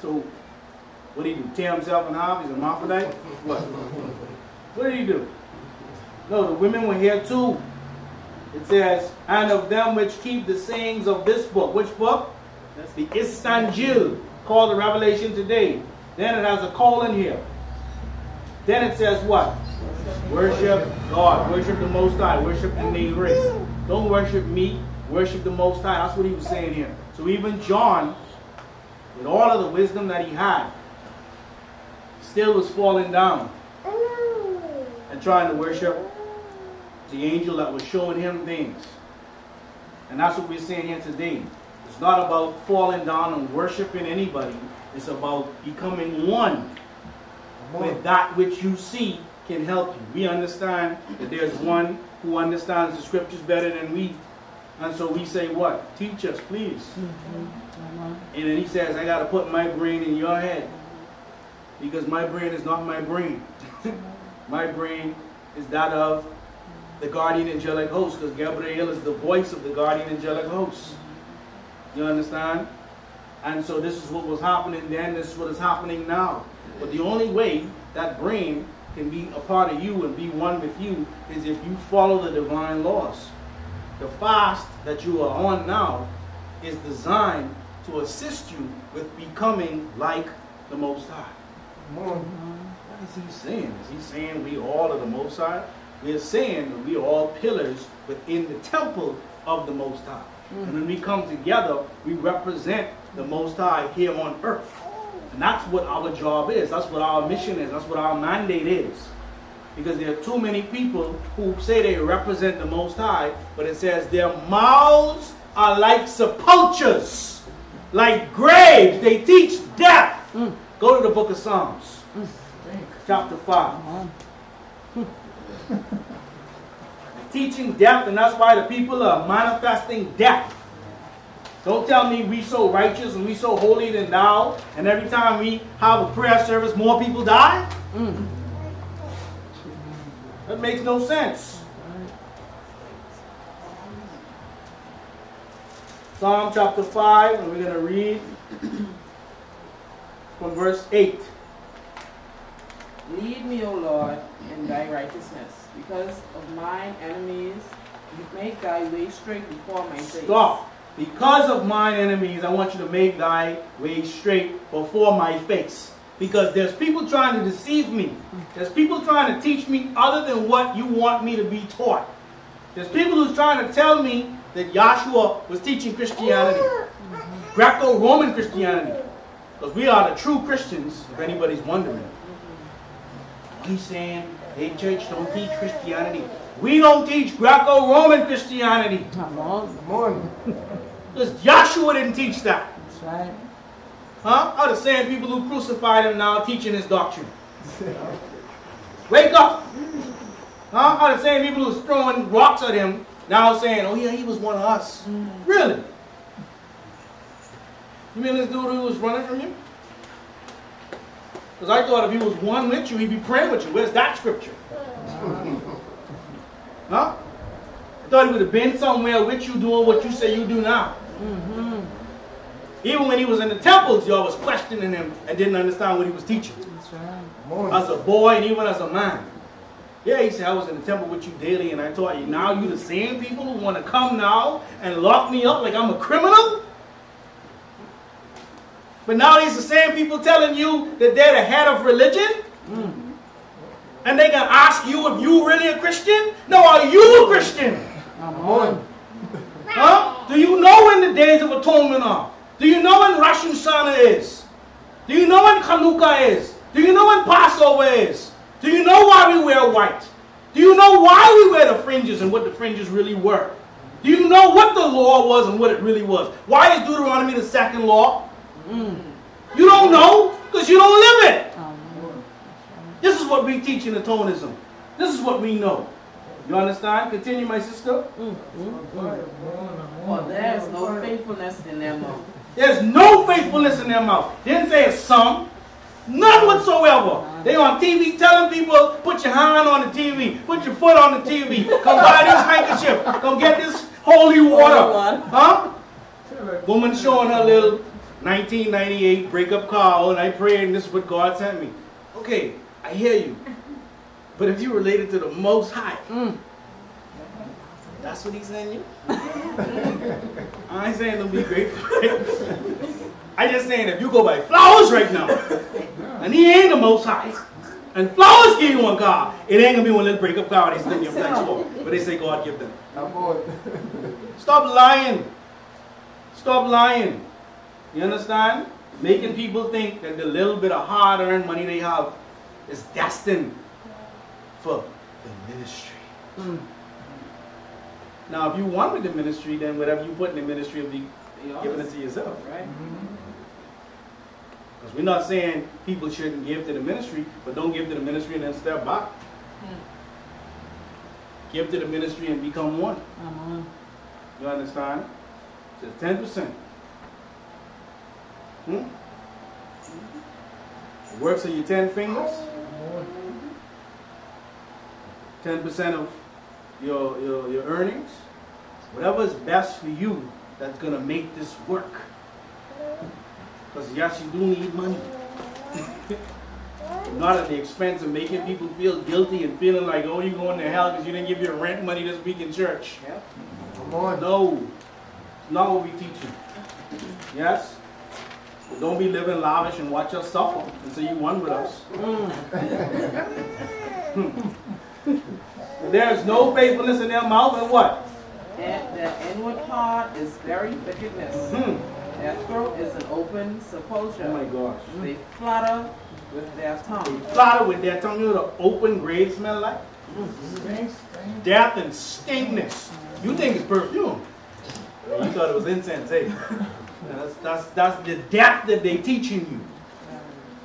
So what did he do? Tear himself in half? He's a hermaphrodite? What? What did he do? No, the women were here too. It says, and of them which keep the sayings of this book. Which book? That's the Istanjil, called the Revelation today. Then it has a colon here. Then it says what? Worship God. Worship the Most High. Worship the name race. Don't worship me. Worship the Most High. That's what he was saying here. So even John, with all of the wisdom that he had, still was falling down and trying to worship the angel that was showing him things. And that's what we're saying here today. It's not about falling down and worshiping anybody. It's about becoming one with that which you see can help you. We understand that there's one who understands the scriptures better than we. And so we say what? Teach us, please. And then he says, I got to put my brain in your head. Because my brain is not my brain. My brain is that of the guardian angelic host, because Gabriel is the voice of the guardian angelic host. You understand? And so this is what was happening then, this is what is happening now. But the only way that brain can be a part of you and be one with you is if you follow the divine laws. The fast that you are on now is designed to assist you with becoming like the Most High. What is he saying? Is he saying we all are the Most High? We are saying that we are all pillars within the temple of the Most High. Mm. And when we come together, we represent the Most High here on earth. And that's what our job is. That's what our mission is. That's what our mandate is. Because there are too many people who say they represent the Most High, but it says their mouths are like sepulchres, like graves. They teach death. Mm. Go to the book of Psalms, mm. chapter five. Teaching death, and that's why the people are manifesting death. Don't tell me we so righteous and we so holy than thou, and every time we have a prayer service, more people die? Mm. That makes no sense. Psalm chapter five, and we're going to read from verse eight. Lead me, O Lord, in thy righteousness, because of mine enemies. Make thy way straight before my face. Stop. Because of mine enemies, I want you to make thy way straight before my face. Because there's people trying to deceive me. There's people trying to teach me other than what you want me to be taught. There's people who's trying to tell me that Yahshua was teaching Christianity. Mm-hmm. Greco-Roman Christianity. Because we are the true Christians, if anybody's wondering. He's saying, hey, church, don't teach Christianity. We don't teach Greco-Roman Christianity. Come on, come on. Because Yahshua didn't teach that. That's right. Huh? Are the same people who crucified him now teaching his doctrine. Wake up. Huh? Are the same people who's throwing rocks at him now saying, oh, yeah, he was one of us. Mm. Really? You mean this dude who was running from you? Because I thought if he was one with you, he'd be praying with you. Where's that scripture? Huh? I thought he would have been somewhere with you doing what you say you do now. Mm-hmm. Even when he was in the temples, y'all was questioning him and didn't understand what he was teaching. That's right. As a boy and even as a man. Yeah, he said, I was in the temple with you daily and I taught you. Now you the same people who want to come now and lock me up like I'm a criminal? But now these are the same people telling you that they're the head of religion? Mm. And they can ask you if you really a Christian? No, are you a Christian? Come on. Huh? Do you know when the days of atonement are? Do you know when Rosh Hashanah is? Do you know when Chanukah is? Do you know when Passover is? Do you know why we wear white? Do you know why we wear the fringes and what the fringes really were? Do you know what the law was and what it really was? Why is Deuteronomy the second law? Mm. You don't know because you don't live it. Um, this is what we teach in Atonism. This is what we know. You understand? Continue, my sister. Mm. Mm. Mm. Well, there is no faithfulness in their mouth. There's no faithfulness in their mouth. Didn't say it's some. None whatsoever. They on T V telling people, put your hand on the T V. Put your foot on the T V. Come buy this handkerchief. Come get this holy water. Huh? Woman showing her little nineteen ninety-eight breakup call, and I prayed, and this is what God sent me. Okay, I hear you. But if you related to the Most High, mm, that's what He sent you? I ain't saying don't be grateful. I just saying if you go buy flowers right now, and He ain't the Most High, and flowers give you one God, it ain't gonna be one little breakup call they send you a flex for, but they say God give them. Stop lying. Stop lying. You understand? Making people think that the little bit of hard-earned money they have is destined for the ministry. Mm. Now, if you wanted the ministry, then whatever you put in the ministry will be given it to yourself, right? Because we're not saying people shouldn't give to the ministry, but don't give to the ministry and then step back. Mm. Give to the ministry and become one. Uh-huh. You understand? Just ten percent. Hmm? It works on your ten fingers. ten percent of your, your, your earnings, whatever is best for you that's going to make this work. Because yes, you do need money. Not at the expense of making people feel guilty and feeling like, oh, you're going to hell because you didn't give your rent money this week in church. Yeah? Come on. No. It's not what we teach you. Yes? But don't be living lavish and watch us suffer and say you won with us. Mm. There is no faithfulness in their mouth and what? And their inward part is very wickedness. Mm. Their throat is an open sepulchre. Oh my gosh. They flutter with their tongue. They flutter with their tongue. You know what an open grave smell like? Mm-hmm. Death and stinkness. You think it's perfume. You thought it was incense, eh? That's, that's, that's the death that they teaching you.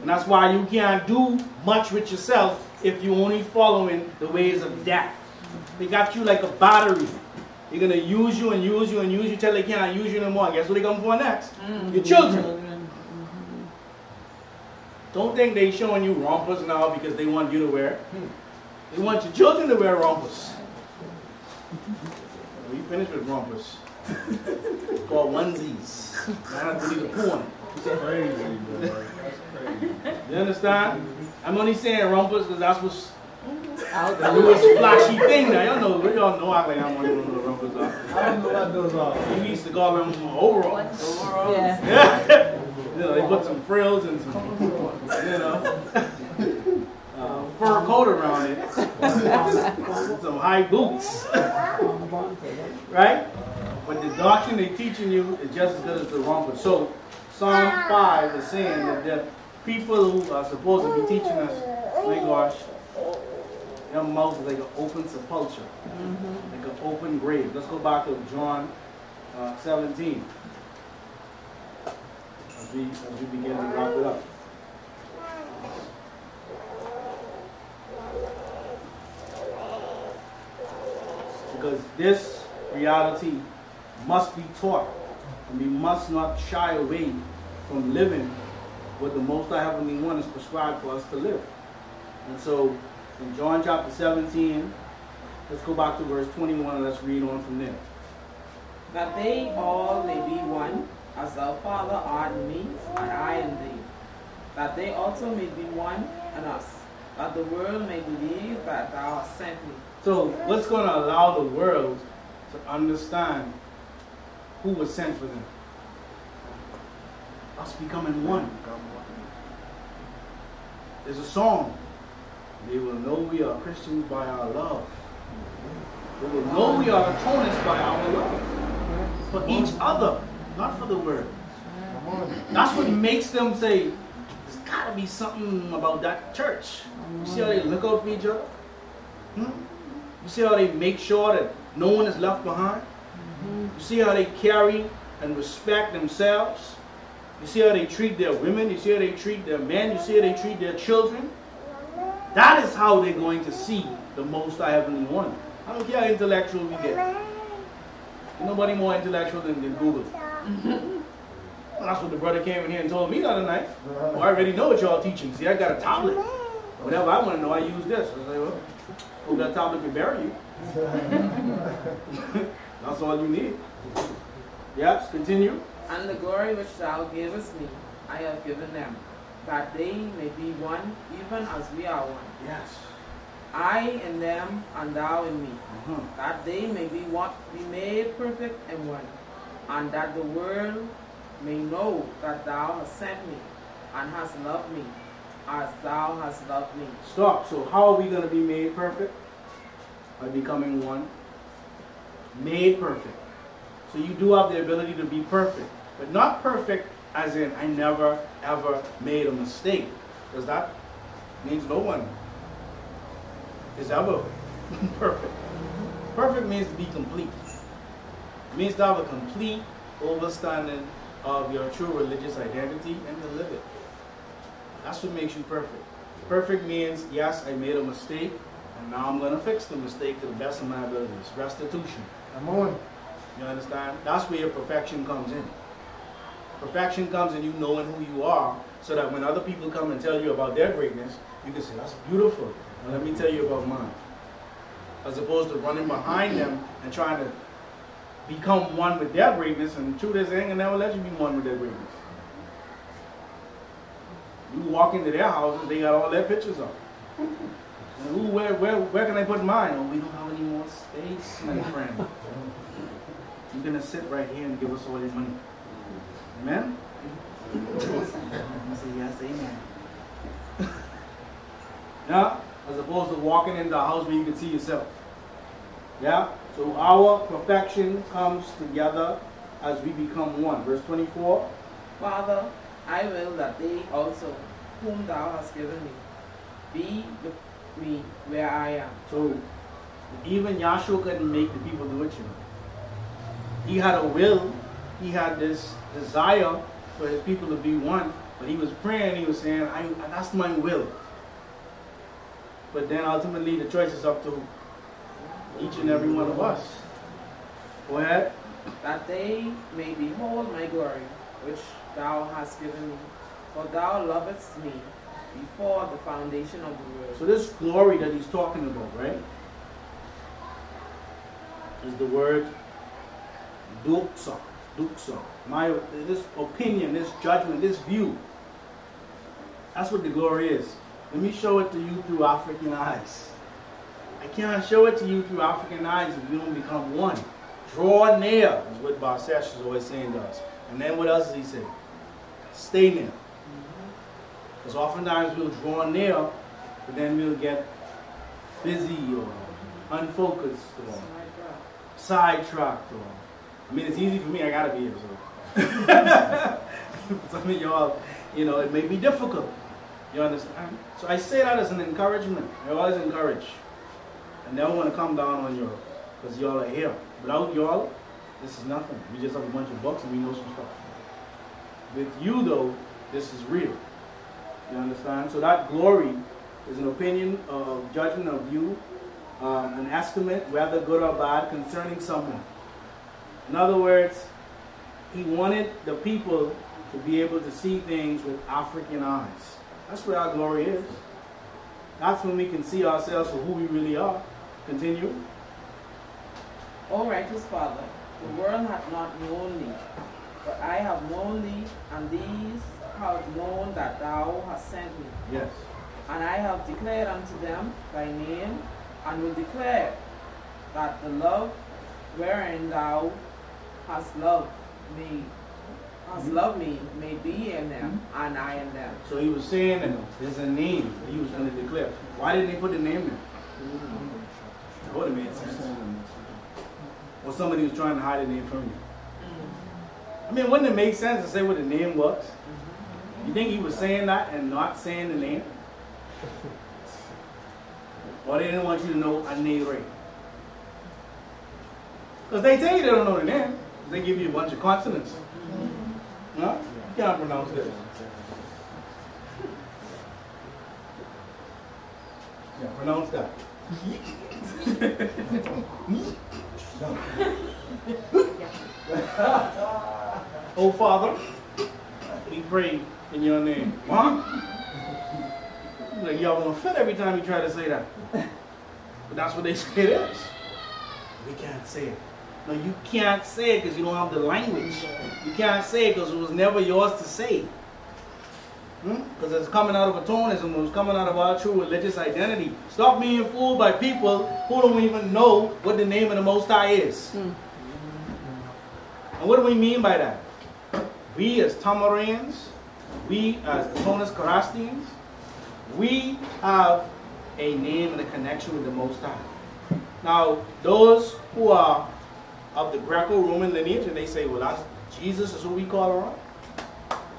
And that's why you can't do much with yourself if you're only following the ways of death. They got you like a battery. They're going to use you and use you and use you till they can't use you no more. Guess what they come for next? Mm-hmm. Your children. Mm-hmm. Don't think they showing you rompers now because they want you to wear. They want your children to wear rompers. We finished with rompers. It's called onesies. I have to leave a corner. That's crazy, bro. That's crazy. You understand? I'm only saying rompers because that's what's out the newest flashy thing now. Y'all know, y'all know I like I'm one of those rompers are. I don't know what those are. You used to call them overalls. Overalls. Yeah. Yeah. You know, they put some frills and some, you know, uh, fur coat around it. Some high boots. Right? But the doctrine they're teaching you is just as good as the rompers. So Psalm five is saying that the people who are supposed to be teaching us, my gosh, their mouth is like an open sepulchre, mm-hmm. like an open grave. Let's go back to John uh, seventeen as we, as we begin to wrap it up. Because this reality must be taught, and we must not shy away from living what the Most High Heavenly One is prescribed for us to live. And so, in John chapter seventeen, let's go back to verse twenty-one and let's read on from there. That they all may be one, as thou, Father, art in me, and I in thee. That they also may be one in us, that the world may believe that thou hast sent me. So, what's going to allow the world to understand who was sent for them? Us becoming one. There's a song. They will know we are Christians by our love. They will know we are Atonists by our love. For each other, not for the world. That's what makes them say, there's got to be something about that church. You see how they look out for each other? Hmm? You see how they make sure that no one is left behind? You see how they carry and respect themselves? You see how they treat their women? You see how they treat their men? You see how they treat their children? That is how they're going to see the Most High Heavenly One. I don't care how intellectual we get. There's nobody more intellectual than, than Google. Mm-hmm. Well, that's what the brother came in here and told me the other night. Well, I already know what y'all teaching. See, I got a tablet. Whatever I want to know, I use this. I say, well, hope that tablet can bury you. That's all you need. Yes, continue. And the glory which thou gavest me, I have given them, that they may be one, even as we are one. Yes. I in them, and thou in me, uh-huh. that they may be one, be made perfect in one, and that the world may know that thou hast sent me, and hast loved me, as thou hast loved me. Stop. So how are we going to be made perfect? By becoming one. Made perfect. So you do have the ability to be perfect, but not perfect as in, I never, ever made a mistake. Because that means no one is ever perfect. Perfect means to be complete. It means to have a complete understanding of your true religious identity and to live it. That's what makes you perfect. Perfect means, yes, I made a mistake, and now I'm going to fix the mistake to the best of my abilities. Restitution. Come on. You understand? That's where your perfection comes in. Perfection comes in you knowing who you are, so that when other people come and tell you about their greatness, you can say, that's beautiful. Now let me tell you about mine. as opposed to running behind them and trying to become one with their greatness. And the truth is, they ain't gonna never let you be one with their greatness. You walk into their houses, they got all their pictures up. And ooh, where, where, where can I put mine? Oh, we don't have any more space, my friend. You're gonna sit right here and give us all your money. Amen? I say yes, amen. Yeah? As opposed to walking into a house where you can see yourself. Yeah? So our perfection comes together as we become one. Verse twenty-four. Father, I will that they also, whom thou hast given me, be with me where I am. So even Yahshua couldn't make the people do it, you know. He had a will, he had this desire for his people to be one, but he was praying, he was saying, I, that's my will. But then ultimately the choice is up to each and every one of us. Go ahead. That they may behold my glory, which thou hast given me, for thou lovest me before the foundation of the world. So this glory that he's talking about, right, is the word doxa, doxa. My, this opinion, this judgment, this view. That's what the glory is. Let me show it to you through African eyes. I can't show it to you through African eyes if you don't become one. Draw near, is what Basesh is always saying to us. And then what else does he say? Stay near. Because oftentimes we'll draw near, but then we'll get busy or unfocused or sidetracked. Or, I mean, it's easy for me. I got to be here. So. Some of y'all, you know, it may be difficult. You understand? So I say that as an encouragement. I always encourage. I never want to come down on y'all because y'all are here. Without y'all, this is nothing. We just have a bunch of books and we know some stuff. With you, though, this is real. You understand? So that glory is an opinion of judgment of you, um, an estimate, whether good or bad, concerning someone. In other words, he wanted the people to be able to see things with African eyes. That's where our glory is. That's when we can see ourselves for who we really are. Continue. O righteous Father, the world hath not known thee, but I have known thee, and these have known that thou hast sent me. Yes. And I have declared unto them thy name, and will declare that the love wherein thou hast loved me, has loved me, may be in them, and I in them. So he was saying that there's a name that he was going to declare. Why didn't they put the name there? That would have made sense. Or somebody was trying to hide a name from you. I mean, wouldn't it make sense to say what the name was? You think he was saying that and not saying the name? Or they didn't want you to know a name, right? Because they tell you they don't know the name. They give you a bunch of consonants. No? You can't pronounce this. Yeah, pronounce that. Oh, Father, we pray in your name. Huh? Like y'all gonna fit every time you try to say that. But that's what they say it is. We can't say it. No, you can't say it because you don't have the language. You can't say it because it was never yours to say. Because hmm? It's coming out of Atonism, it was coming out of our true religious identity. Stop being fooled by people who don't even know what the name of the Most High is. Hmm. And what do we mean by that? We as Tamareans, we as Sonos Karastians, we have a name and a connection with the Most High. Now, those who are of the Greco-Roman lineage, and they say, well, that's Jesus is who we call her on.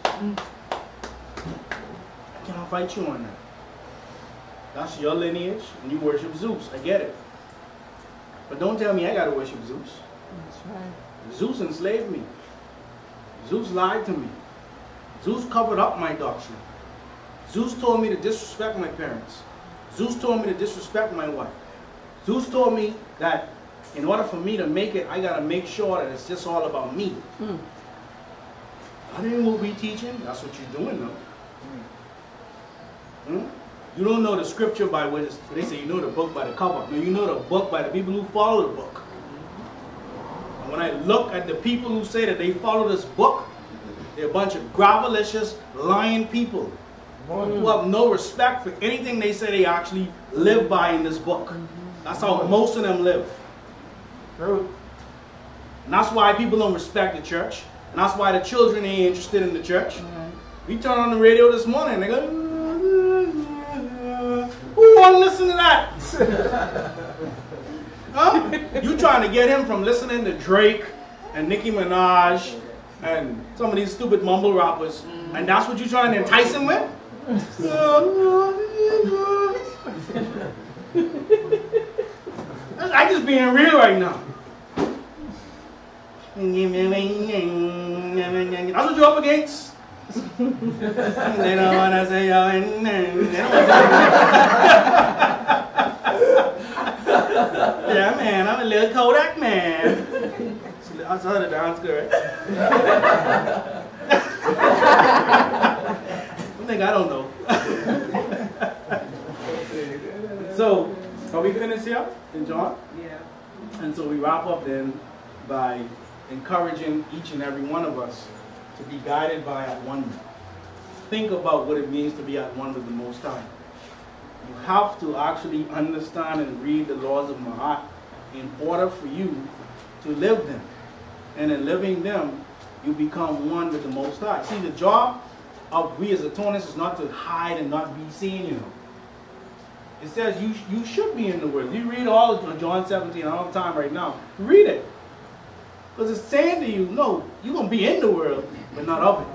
Mm. I cannot fight you on that. That's your lineage, and you worship Zeus. I get it. But don't tell me I got to worship Zeus. That's right. Zeus enslaved me. Zeus lied to me. Zeus covered up my doctrine. Zeus told me to disrespect my parents. Zeus told me to disrespect my wife. Zeus told me that in order for me to make it, I gotta make sure that it's just all about me. Mm. I didn't know what we teaching. That's what you're doing, though. Mm. Mm? You don't know the scripture by what it's, they say you know the book by the cover. No, you know the book by the people who follow the book. And when I look at the people who say that they follow this book, they're a bunch of gravelicious, lying people who have no respect for anything they say they actually live by in this book. That's how most of them live. True. And that's why people don't respect the church. And that's why the children ain't interested in the church. Mm-hmm. We turned on the radio this morning, they go, who want to listen to that? Huh? You trying to get him from listening to Drake and Nicki Minaj and some of these stupid mumble rappers, and that's what you're trying to entice him with? I just being real right now. That's what you're up against. They don't want to say your name. Yeah, man, I'm a little Kodak man. I saw the dance girl. Something I don't know. So, are we finished here in John? Yeah. And so we wrap up then by encouraging each and every one of us to be guided by at one. Think about what it means to be at one with the Most High. You have to actually understand and read the laws of Ma'at in order for you to live them. And in living them, you become one with the Most High. See, the job of we as Atonists is not to hide and not be seen, you know. It says you, you should be in the Word. You read all of John seventeen, I don't have time right now. Read it. Because it's saying to you, no, you're going to be in the world, but not of it.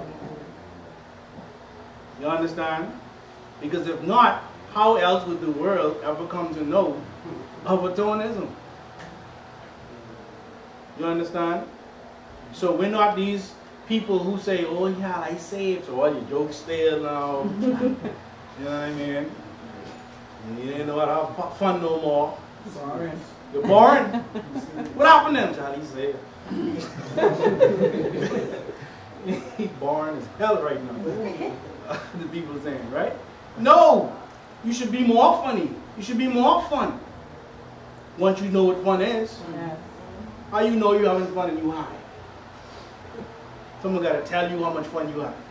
You understand? Because if not, how else would the world ever come to know of Atonism? You understand? So we're not these people who say, oh yeah, I saved, so all your jokes stale now. You know what I mean? You didn't know how to have fun no more. Sorry. You're boring. What happened to them, Charlie said? He's boring as hell right now. The people saying, right? No! You should be more funny. You should be more fun. Once you know what fun is. Yeah. How you know you're having fun and you high? Someone gotta tell you how much fun you have.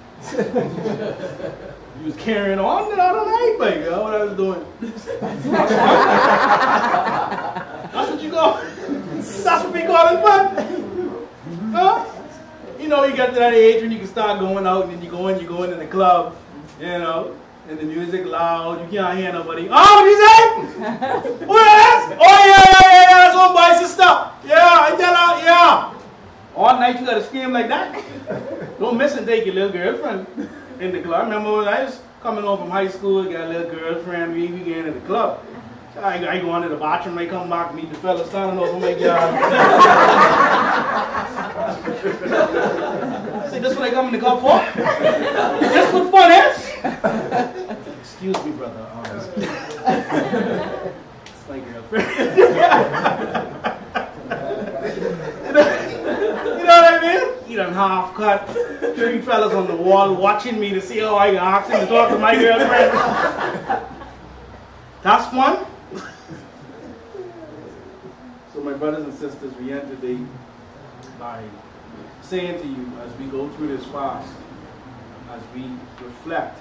You was carrying on that I don't like, baby. That's what I was doing. That's what you go. That's what we call it fun. Huh? You know, you get to that age when you can start going out, and then you go in, you go into the club, you know, and the music loud, you can't hear nobody. Oh, what you say? What else? Oh yeah, yeah, yeah, yeah, that's all my sister. Yeah, I tell her, yeah. All night you gotta scream like that. Don't miss and take your little girlfriend in the club. I remember when I was coming home from high school, got a little girlfriend, we began in the club. I, I go into the bathroom, they come back, meet the fella standing over my yard. I say, this what I come in the club for? This what fun is? Excuse me, brother. Oh, it's my girlfriend. And half cut, three fellas on the wall watching me to see how I asked him to talk to my girlfriend. That's fun. So my brothers and sisters, we end today by saying to you, as we go through this fast, as we reflect,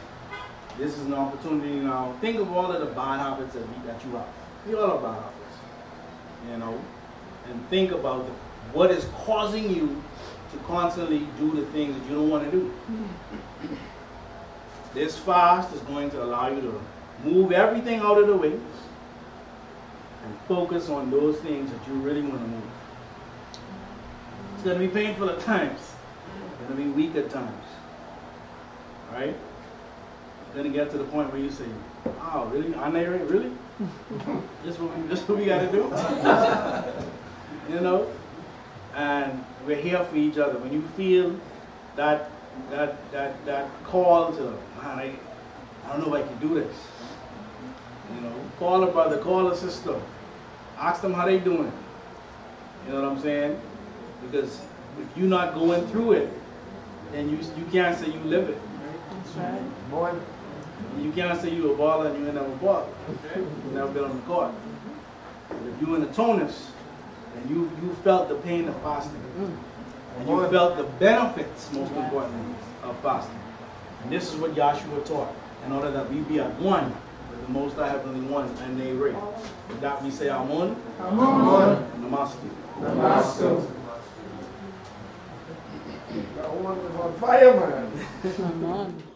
this is an opportunity now. Think of all of the bad habits that we that you have. We all have bad habits, you know, and think about the, what is causing you to constantly do the things that you don't want to do. This fast is going to allow you to move everything out of the way and focus on those things that you really want to move. It's going to be painful at times. It's going to be weak at times. Alright? It's going to get to the point where you say, wow, really? I narrate? Really? This is what we, this what we got to do? You know? And we're here for each other. When you feel that that that that call to, man, I, I don't know if I can do this. You know, call a brother, call a sister, ask them how they doing. You know what I'm saying? Because if you're not going through it, then you you can't say you live it. That's right. Boy. You can't say you a baller and you ain't never a baller. Okay. You never been on the court. If you an Atonist and you, you felt the pain of fasting, and you felt the benefits, most importantly, of fasting. And this is what Yahshua taught, in order that we be at one with the Most High Heavenly One and they rate. With that we say Amun, Amun, Namaste. Namaste. That one was on fire, man. Amun.